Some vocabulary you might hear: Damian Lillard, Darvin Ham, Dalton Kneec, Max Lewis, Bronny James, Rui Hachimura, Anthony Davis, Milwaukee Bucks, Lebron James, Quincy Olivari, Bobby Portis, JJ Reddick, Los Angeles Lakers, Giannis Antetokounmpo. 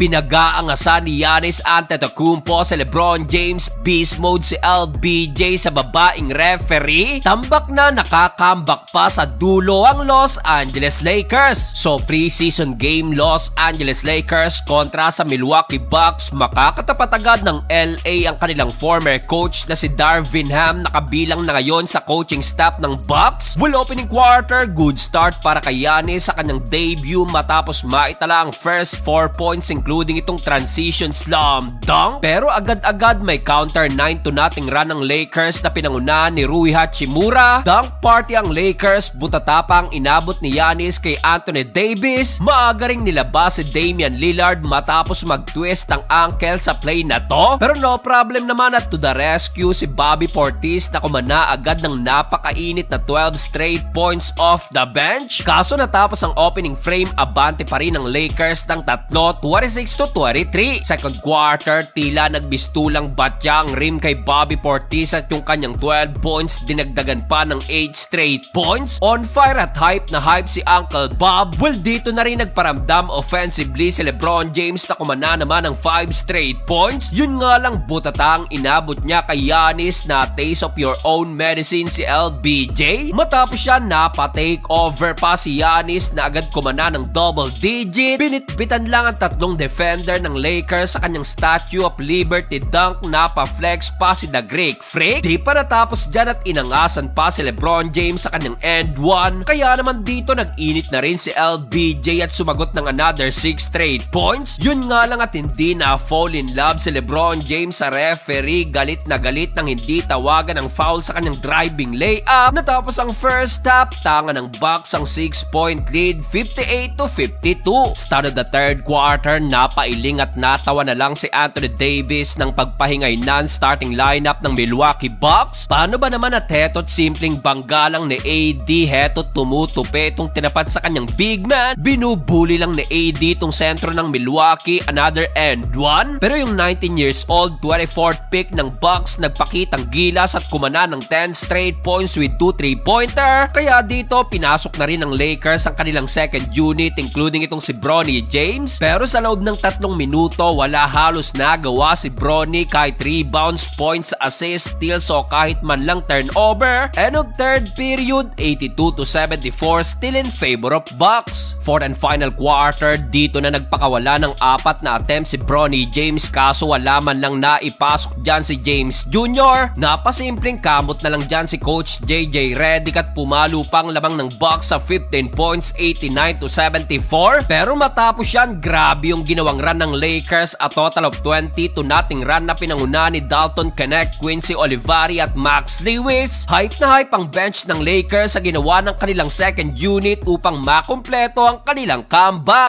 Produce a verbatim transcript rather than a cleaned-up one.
Pinag-aangasan ni Giannis Antetokounmpo sa Lebron James, beast mode si L B J sa babaeng referee. Tambak na nakakambak pa sa dulo ang Los Angeles Lakers. So pre-season game Los Angeles Lakers kontra sa Milwaukee Bucks, makakatapat agad ng L A ang kanilang former coach na si Darvin Ham, nakabilang na ngayon sa coaching staff ng Bucks. Well, opening quarter, good start para kay Giannis sa kanyang debut matapos maitala ang first four points including including itong transition slam dunk. Pero agad-agad may counter nine to nothing run ng Lakers na pinangunahan ni Rui Hachimura. Dunk party ang Lakers, butatapang inabot ni Giannis kay Anthony Davis. Maaga ring nilabas si Damian Lillard matapos mag-twist ang ankle sa play na to. Pero no problem naman at to the rescue si Bobby Portis na kumana agad ng napakainit na twelve straight points off the bench. Kaso natapos ang opening frame, abante pa rin ang Lakers ng tatlo, twenty-six to twenty-three. Second quarter, tila nagbistulang batya ang rim kay Bobby Portis at yung kanyang twelve points dinagdagan pa ng eight straight points. On fire at hype na hype si Uncle Bob. Well, dito na rin nagparamdam offensively si Lebron James na kumana naman ng five straight points. Yun nga lang, butatang inabot niya kay Giannis na taste of your own medicine si L B J. Matapos siya, napatake over pa si Giannis na agad kumana ng double digit. Binitbitan lang ang tatlong defender ng Lakers sa kanyang Statue of Liberty dunk, na pa-flex pa si The Greek Freak. Di pa natapos dyan at inangasan pa si Lebron James sa kanyang end one. Kaya naman dito nag-init na rin si L B J at sumagot ng another six straight points. Yun nga lang at hindi na fall in love si Lebron James sa referee. Galit na galit nang hindi tawagan ng foul sa kanyang driving layup. Natapos ang first half, tanga ng Bucks ang six point lead, fifty-eight to fifty-two. Start of the third quarter, napailing at natawa na lang si Anthony Davis ng pagpahingay non-starting lineup ng Milwaukee Bucks. Paano ba naman at heto't simpleng banggalang ni A D, heto't tumutupi itong tinapat sa kanyang big man. Binubuli lang ni A D itong sentro ng Milwaukee, another end one. Pero yung nineteen years old, twenty-fourth pick ng Bucks, nagpakitang gilas at kumana ng ten straight points with two three-pointer. Kaya dito, pinasok na rin ng Lakers ang kanilang second unit including itong si Bronny James. Pero sa loob ng tatlong minuto, wala halos nagawa si Bronny, kahit rebounds, points, assists, steals o kahit man lang turnover. And of third period, eighty-two to seventy-four, still in favor of Bucks. Fourth and final quarter, dito na nagpakawala ng apat na attempt si Bronny James, kaso wala man lang naipasok dyan si James Junior Napasimpleng kamot na lang dyan si Coach J J Reddick at pumalo pang lamang ng Bucks sa fifteen points, eighty-nine to seventy-four. Pero matapos yan, grabe yung ginawang run ng Lakers, a total of twenty to nothing run na pinanguna ni Dalton Kneec, Quincy Olivari at Max Lewis. Hype na hype ang bench ng Lakers sa ginawa ng kanilang second unit upang makumpleto ang kanilang comeback.